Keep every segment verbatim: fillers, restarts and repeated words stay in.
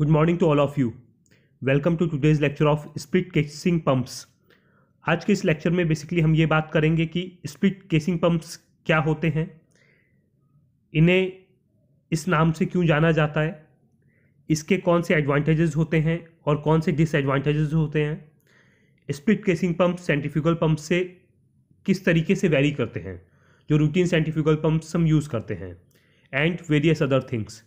Good morning to all of you. Welcome to today's lecture of split casing pumps. आज के इस lecture में basically हम ये बात करेंगे कि split केसिंग pumps क्या होते हैं, इन्हें इस नाम से क्यों जाना जाता है, इसके कौन से advantages होते हैं और कौन से disadvantages होते हैं, split casing pumps centrifugal pumps से किस तरीके से vary करते हैं जो routine centrifugal pumps हम use करते हैं and various other things.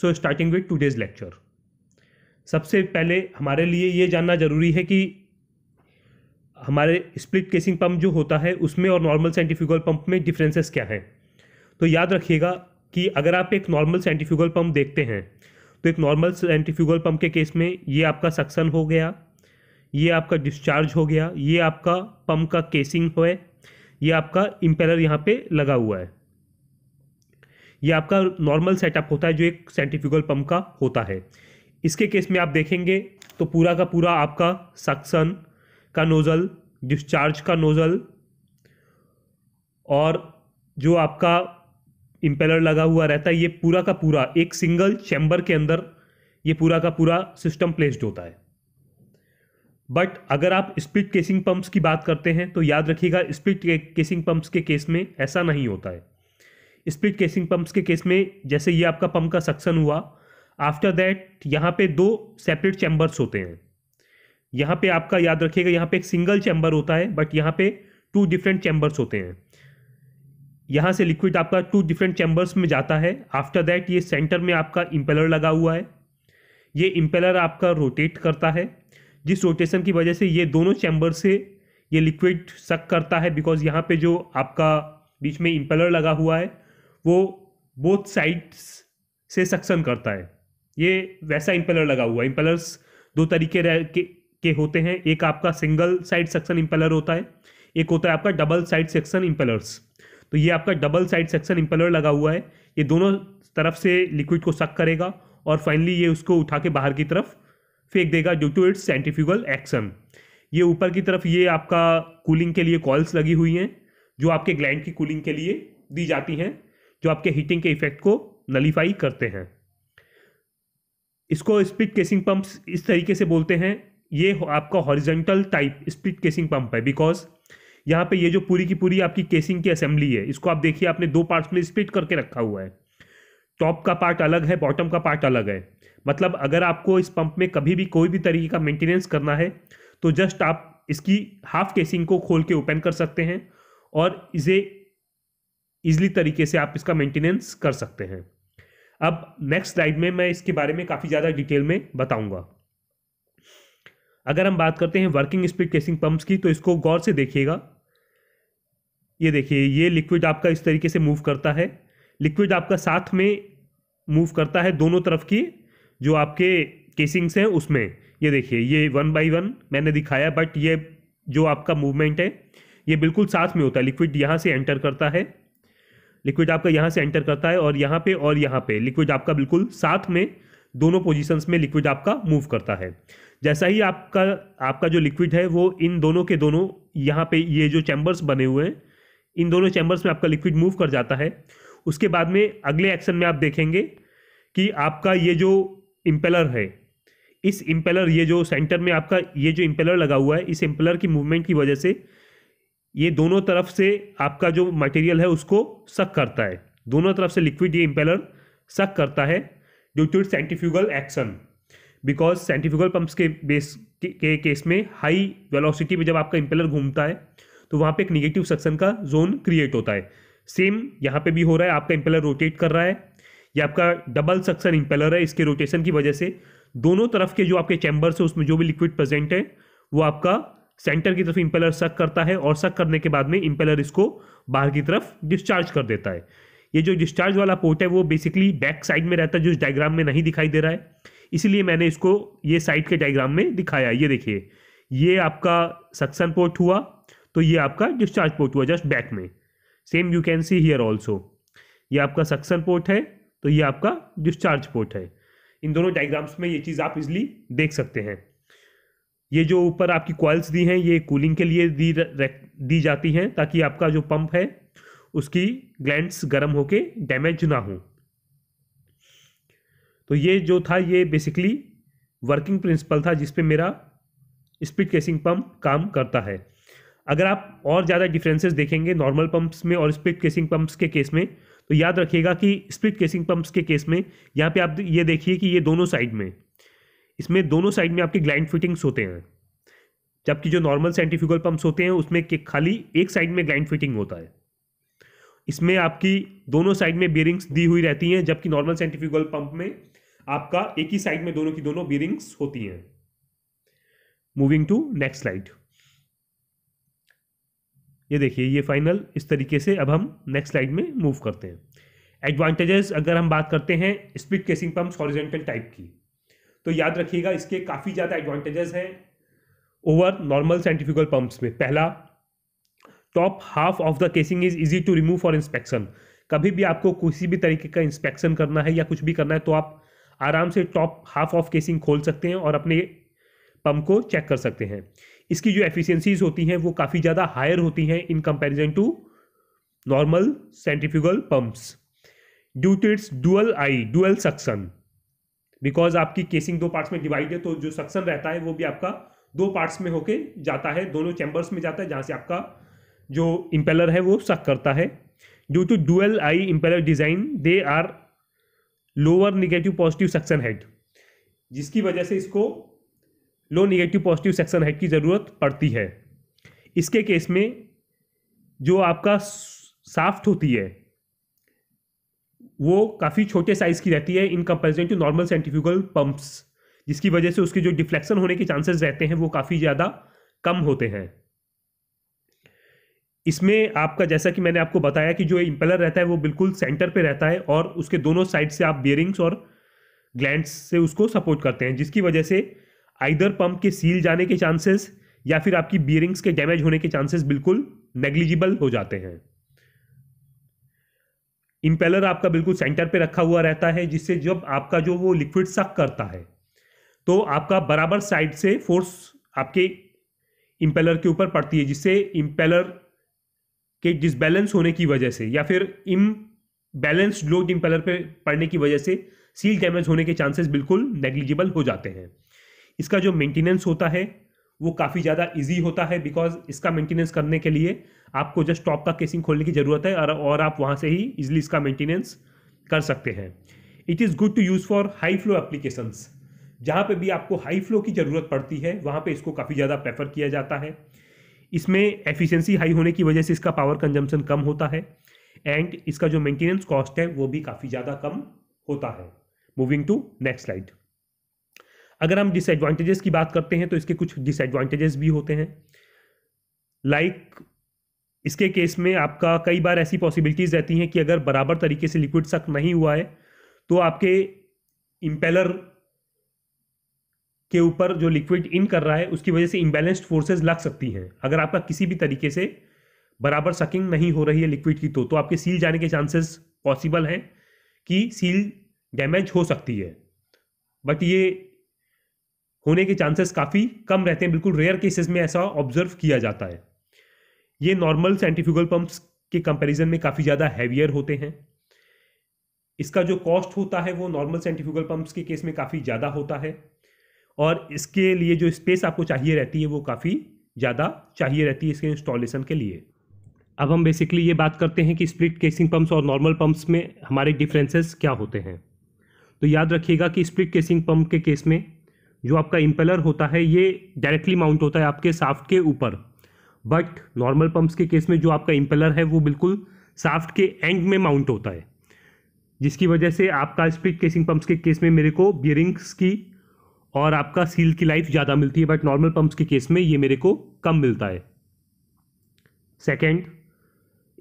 So starting with today's lecture. सबसे पहले हमारे लिए ये जानना ज़रूरी है कि हमारे स्प्लिट केसिंग पंप जो होता है उसमें और नॉर्मल सेंट्रीफ्यूगल पंप में डिफरेंसेस क्या हैं। तो याद रखिएगा कि अगर आप एक नॉर्मल सेंट्रीफ्यूगल पंप देखते हैं तो एक नॉर्मल सेंट्रीफ्यूगल पंप के केस में ये आपका सक्शन हो गया, ये आपका डिस्चार्ज हो गया, ये आपका पंप का केसिंग हो, ये आपका इम्पेलर यहाँ पर लगा हुआ है, ये आपका नॉर्मल सेटअप होता है जो एक सेंट्रीफ्यूगल पंप का होता है। इसके केस में आप देखेंगे तो पूरा का पूरा आपका सक्शन का नोज़ल, डिस्चार्ज का नोज़ल और जो आपका इम्पेलर लगा हुआ रहता है, ये पूरा का पूरा एक सिंगल चैम्बर के अंदर ये पूरा का पूरा सिस्टम प्लेस्ड होता है। बट अगर आप स्प्लिट केसिंग पंप्स की बात करते हैं तो याद रखिएगा स्प्लिट केसिंग पंप्स के केस में ऐसा नहीं होता है। स्प्लिट केसिंग पंप्स के केस में जैसे ये आपका पंप का सक्शन हुआ, आफ्टर दैट यहाँ पे दो सेपरेट चैम्बर्स होते हैं। यहाँ पे आपका याद रखिएगा यहाँ पे एक सिंगल चैम्बर होता है बट यहाँ पे टू डिफरेंट चैम्बर्स होते हैं। यहाँ से लिक्विड आपका टू डिफरेंट चैम्बर्स में जाता है। आफ्टर दैट ये सेंटर में आपका इम्पेलर लगा हुआ है, ये इम्पेलर आपका रोटेट करता है, जिस रोटेशन की वजह से ये दोनों चैम्बर से ये लिक्विड सक करता है, बिकॉज यहाँ पर जो आपका बीच में इम्पेलर लगा हुआ है वो बोथ साइड्स से सक्शन करता है। ये वैसा इम्पेलर लगा हुआ है। इम्पेलर्स दो तरीके के, के होते हैं, एक आपका सिंगल साइड सेक्शन इम्पेलर होता है, एक होता है आपका डबल साइड सेक्शन इम्पेलर्स। तो ये आपका डबल साइड सेक्शन इम्पेलर लगा हुआ है, ये दोनों तरफ से लिक्विड को सक करेगा और फाइनली ये उसको उठा के बाहर की तरफ फेंक देगा due to its centrifugal action. ये ऊपर की तरफ ये आपका कूलिंग के लिए कॉइल्स लगी हुई हैं जो आपके ग्लैंड की कूलिंग के लिए दी जाती हैं, जो आपके हीटिंग के इफेक्ट को नलीफाई करते हैं। इसको स्प्लिट केसिंग पंप्स इस तरीके से बोलते हैं। ये आपका horizontal type split casing pump है, बिकॉज यहाँ पे ये जो पूरी की पूरी आपकी केसिंग की असेंबली है इसको आप देखिए आपने दो पार्ट्स में स्प्लिट करके रखा हुआ है। टॉप का पार्ट अलग है, बॉटम का पार्ट अलग है। मतलब अगर आपको इस पंप में कभी भी कोई भी तरीके का मेंटेनेंस करना है तो जस्ट आप इसकी हाफ केसिंग को खोल के ओपन कर सकते हैं और इसे ईजली तरीके से आप इसका मेंटेनेंस कर सकते हैं। अब नेक्स्ट स्लाइड में मैं इसके बारे में काफ़ी ज़्यादा डिटेल में बताऊंगा। अगर हम बात करते हैं वर्किंग स्प्लिट केसिंग पंप्स की तो इसको गौर से देखिएगा। ये देखिए ये लिक्विड आपका इस तरीके से मूव करता है, लिक्विड आपका साथ में मूव करता है दोनों तरफ की जो आपके केसिंग्स हैं उसमें। ये देखिए ये वन बाई वन मैंने दिखाया, बट ये जो आपका मूवमेंट है ये बिल्कुल साथ में होता है। लिक्विड यहाँ से एंटर करता है, लिक्विड आपका यहाँ से एंटर करता है और यहाँ पे और यहाँ पे लिक्विड आपका बिल्कुल साथ में दोनों पोजीशंस में लिक्विड आपका मूव करता है। जैसा ही आपका आपका जो लिक्विड है वो इन दोनों के दोनों यहाँ पे ये जो चैम्बर्स बने हुए हैं इन दोनों चैम्बर्स में आपका लिक्विड मूव कर जाता है। उसके बाद में अगले एक्शन में आप देखेंगे कि आपका ये जो इम्पेलर है, इस इम्पेलर ये जो सेंटर में आपका ये जो इम्पेलर लगा हुआ है, इस इम्पेलर की मूवमेंट की वजह से ये दोनों तरफ से आपका जो मटेरियल है उसको सक करता है, दोनों तरफ से लिक्विड ये इम्पेलर सक करता है due to its centrifugal action. Because centrifugal pumps के बेस के, के केस में हाई वेलोसिटी में जब आपका इम्पेलर घूमता है तो वहाँ पे एक निगेटिव सक्शन का जोन क्रिएट होता है। सेम यहाँ पे भी हो रहा है, आपका इम्पेलर रोटेट कर रहा है, ये आपका डबल सक्शन इम्पेलर है, इसके रोटेशन की वजह से दोनों तरफ के जो आपके चैम्बर्स है उसमें जो भी लिक्विड प्रेजेंट है वो आपका सेंटर की तरफ इम्पेलर सक करता है और सक करने के बाद में इम्पेलर इसको बाहर की तरफ डिस्चार्ज कर देता है। ये जो डिस्चार्ज वाला पोर्ट है वो बेसिकली बैक साइड में रहता है जो इस डायग्राम में नहीं दिखाई दे रहा है, इसीलिए मैंने इसको ये साइड के डायग्राम में दिखाया। ये देखिए ये आपका सक्शन पोर्ट हुआ तो ये आपका डिस्चार्ज पोर्ट हुआ जस्ट बैक में। Same you can see here also, ये आपका सक्शन पोर्ट है तो ये आपका डिस्चार्ज पोर्ट है। इन दोनों डायग्राम्स में ये चीज़ आप इजिली देख सकते हैं। ये जो ऊपर आपकी कॉइल्स दी हैं ये कूलिंग के लिए दी दी जाती हैं ताकि आपका जो पंप है उसकी ग्लैंड्स गर्म होके डैमेज ना हो। तो ये जो था ये बेसिकली वर्किंग प्रिंसिपल था जिस पे मेरा स्पीड केसिंग पंप काम करता है। अगर आप और ज़्यादा डिफरेंसेस देखेंगे नॉर्मल पंप्स में और स्पीड केसिंग पंप्स के केस में, तो याद रखिएगा कि स्पीड केसिंग पंप्स के केस में यहाँ पे आप ये देखिए कि ये दोनों साइड में, इसमें दोनों साइड में आपके ग्लाइड फिटिंग्स होते हैं, जबकि जो नॉर्मल सेंट्रीफ्यूगल पंप्स होते हैं उसमें खाली एक साइड में ग्लाइड फिटिंग होता है। इसमें आपकी दोनों साइड में बीयरिंग्स दी हुई रहती हैं, जबकि नॉर्मल सेंट्रीफ्यूगल पंप में आपका एक ही साइड में दोनों की दोनों बीयरिंग्स होती हैं। मूविंग टू नेक्स्ट स्लाइड, ये देखिए ये फाइनल इस तरीके से। अब हम नेक्स्ट स्लाइड में मूव करते हैं। एडवांटेजेस अगर हम बात करते हैं speed casing pumps horizontal type की, तो याद रखिएगा इसके काफ़ी ज़्यादा एडवांटेजेस हैं ओवर नॉर्मल सेंट्रीफ्यूगल पंप्स में। पहला, top half of the casing is easy to remove for inspection. कभी भी आपको किसी भी तरीके का इंस्पेक्शन करना है या कुछ भी करना है तो आप आराम से टॉप हाफ ऑफ केसिंग खोल सकते हैं और अपने पंप को चेक कर सकते हैं। इसकी जो एफिशिएंसीज होती हैं वो काफ़ी ज़्यादा हायर होती हैं in comparison to normal centrifugal pumps. Due to its dual eye dual suction, because आपकी केसिंग दो पार्ट्स में डिवाइड है तो जो सक्शन रहता है वो भी आपका दो पार्ट्स में होके जाता है, दोनों चैम्बर्स में जाता है जहाँ से आपका जो इम्पेलर है वो सक करता है। Due to dual eye impeller design they are lower negative positive suction head, जिसकी वजह से इसको low negative positive suction head की ज़रूरत पड़ती है। इसके केस में जो आपका शाफ्ट होती है वो काफ़ी छोटे साइज़ की रहती है in comparison to normal centrifugal pumps, जिसकी वजह से उसके जो डिफ्लेक्शन होने के चांसेस रहते हैं वो काफ़ी ज़्यादा कम होते हैं। इसमें आपका, जैसा कि मैंने आपको बताया कि जो इम्पेलर रहता है वो बिल्कुल सेंटर पे रहता है और उसके दोनों साइड से आप बियरिंग्स और ग्लैंड्स से उसको सपोर्ट करते हैं, जिसकी वजह से आइदर पंप के सील जाने के चांसेस या फिर आपकी बियरिंग्स के डैमेज होने के चांसेस बिल्कुल नेग्लिजिबल हो जाते हैं। इम्पेलर आपका बिल्कुल सेंटर पे रखा हुआ रहता है, जिससे जब आपका जो वो लिक्विड सक करता है तो आपका बराबर साइड से फोर्स आपके इम्पेलर के ऊपर पड़ती है, जिससे इम्पेलर के डिसबैलेंस होने की वजह से या फिर इम्बैलेंस्ड लोड इम्पेलर पे पड़ने की वजह से सील डैमेज होने के चांसेस बिल्कुल नेग्लिजिबल हो जाते हैं। इसका जो मेंटेनेंस होता है वो काफ़ी ज़्यादा इजी होता है, बिकॉज इसका मेंटेनेंस करने के लिए आपको जस्ट टॉप का केसिंग खोलने की ज़रूरत है और, और आप वहाँ से ही इजीली इसका मेंटेनेंस कर सकते हैं। It is good to use for high flow applications, जहाँ पे भी आपको हाई फ्लो की ज़रूरत पड़ती है वहाँ पे इसको काफ़ी ज़्यादा प्रेफर किया जाता है। इसमें एफिशिएंसी हाई होने की वजह से इसका पावर कंजम्पशन कम होता है एंड इसका जो मेंटेनेंस कॉस्ट है वो भी काफ़ी ज़्यादा कम होता है। मूविंग टू नेक्स्ट स्लाइड, अगर हम डिसएडवांटेजेस की बात करते हैं तो इसके कुछ डिसएडवांटेजेस भी होते हैं। लाइक like, इसके केस में आपका कई बार ऐसी पॉसिबिलिटीज़ रहती हैं कि अगर बराबर तरीके से लिक्विड सक नहीं हुआ है तो आपके इम्पेलर के ऊपर जो लिक्विड इन कर रहा है उसकी वजह से इम्बैलेंस्ड फोर्सेस लग सकती हैं। अगर आपका किसी भी तरीके से बराबर सकिंग नहीं हो रही है लिक्विड की तो, तो आपके सील जाने के चांसेस पॉसिबल हैं कि सील डैमेज हो सकती है, बट ये होने के चांसेस काफ़ी कम रहते हैं, बिल्कुल रेयर केसेस में ऐसा ऑब्जर्व किया जाता है। ये नॉर्मल सेंट्रीफ्यूगल पंप्स के कंपैरिजन में काफ़ी ज़्यादा हैवियर होते हैं। इसका जो कॉस्ट होता है वो नॉर्मल सेंट्रीफ्यूगल पंप्स के केस में काफ़ी ज़्यादा होता है और इसके लिए जो स्पेस आपको चाहिए रहती है वो काफ़ी ज़्यादा चाहिए रहती है इसके इंस्टॉलेशन के लिए। अब हम बेसिकली ये बात करते हैं कि स्प्लिट केसिंग पंप्स और नॉर्मल पंप्स में हमारे डिफरेंसेस क्या होते हैं। तो याद रखिएगा कि स्प्लिट केसिंग पंप के केस में जो आपका इम्पेलर होता है ये डायरेक्टली माउंट होता है आपके शाफ्ट के ऊपर, बट नॉर्मल पंप्स के केस में जो आपका इम्पेलर है वो बिल्कुल शाफ्ट के एंड में माउंट होता है, जिसकी वजह से आपका स्प्लिट केसिंग पंप्स के केस में मेरे को बियरिंग्स की और आपका सील की लाइफ ज़्यादा मिलती है, बट नॉर्मल पंप्स के केस में ये मेरे को कम मिलता है। सेकेंड,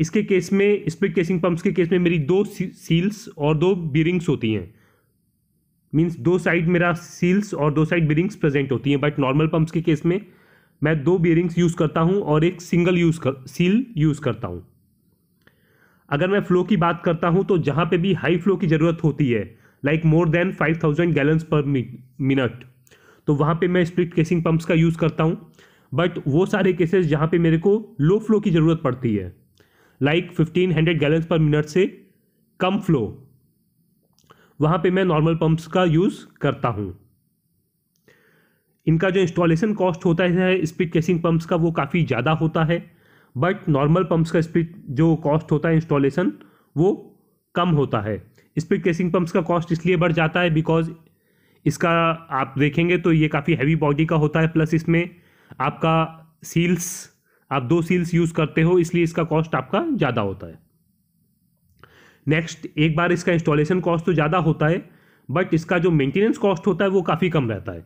इसके केस में स्प्लिट केसिंग पंप्स के केस में मेरी दो सील्स और दो बियरिंग्स होती हैं, मीन्स दो साइड मेरा सील्स और दो साइड बियरिंग्स प्रेजेंट होती हैं, बट नॉर्मल पंप्स के केस में मैं दो बियरिंग्स यूज़ करता हूं और एक सिंगल यूज़ कर सील यूज़ करता हूं। अगर मैं फ़्लो की बात करता हूं तो जहां पे भी हाई फ्लो की ज़रूरत होती है like more than five thousand gallons per minute, तो वहां पे मैं स्प्लिट केसिंग पंप्स का यूज़ करता हूं, बट वो सारे केसेस जहां पे मेरे को लो फ्लो की ज़रूरत पड़ती है like fifteen hundred gallons per minute से कम फ्लो, वहाँ पे मैं नॉर्मल पंप्स का यूज़ करता हूँ। इनका जो इंस्टॉलेशन कॉस्ट होता है स्प्लिट केसिंग पंप्स का वो काफ़ी ज़्यादा होता है, बट नॉर्मल पंप्स का स्प्लिट जो कॉस्ट होता है इंस्टॉलेशन वो कम होता है। स्प्लिट केसिंग पंप्स का कॉस्ट इसलिए बढ़ जाता है बिकॉज इसका आप देखेंगे तो ये काफ़ी हैवी बॉडी का होता है, प्लस इसमें आपका सील्स, आप दो सील्स यूज़ करते हो, इसलिए इसका कॉस्ट आपका ज़्यादा होता है। नेक्स्ट, एक बार इसका इंस्टॉलेशन कॉस्ट तो ज़्यादा होता है बट इसका जो मेंटेनेंस कॉस्ट होता है वो काफ़ी कम रहता है।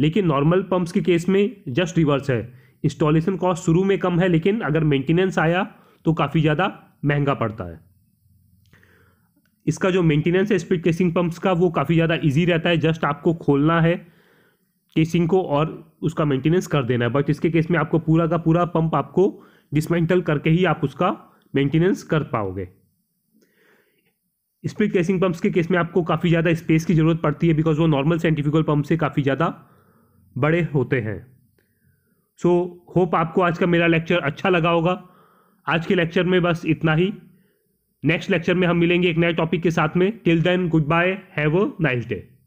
लेकिन नॉर्मल पंप्स के केस में जस्ट रिवर्स है, इंस्टॉलेशन कॉस्ट शुरू में कम है लेकिन अगर मेंटेनेंस आया तो काफ़ी ज़्यादा महंगा पड़ता है। इसका जो मेंटेनेंस है स्प्लिट केसिंग पंप्स का वो काफ़ी ज़्यादा इजी रहता है, जस्ट आपको खोलना है केसिंग को और उसका मेंटेनेंस कर देना है। बट इसके केस में आपको पूरा का पूरा पंप आपको डिसमेंटल करके ही आप उसका मेंटेनेंस कर पाओगे। स्प्लिट केसिंग पंप्स के केस में आपको काफ़ी ज़्यादा स्पेस की ज़रूरत पड़ती है बिकॉज वो नॉर्मल सेंट्रीफ्यूगल पंप से काफ़ी ज़्यादा बड़े होते हैं। सो so, होप आपको आज का मेरा लेक्चर अच्छा लगा होगा। आज के लेक्चर में बस इतना ही। नेक्स्ट लेक्चर में हम मिलेंगे एक नए टॉपिक के साथ में। Till then, good bye, have a nice day.